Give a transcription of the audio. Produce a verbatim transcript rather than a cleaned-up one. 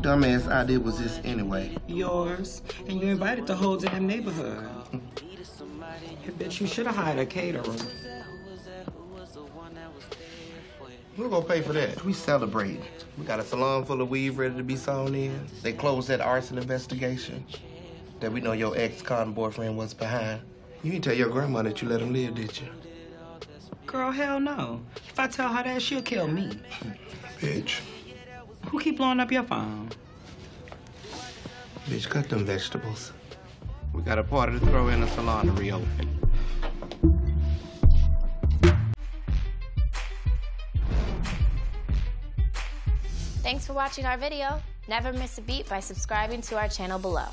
dumbass idea was this anyway? Yours. And you invited the whole damn neighborhood. I bet you should have hired a caterer. Who's gonna pay for that? We celebrate. We got a salon full of weave ready to be sewn in. They closed that arson investigation that we know your ex-con boyfriend was behind. You didn't tell your grandma that you let him live, did you? Girl, hell no. If I tell her that, she'll kill me. Bitch. Who keep blowing up your phone? Bitch, cut them vegetables. We got a party to throw in a salon to reopen. Thanks for watching our video. Never miss a beat by subscribing to our channel below.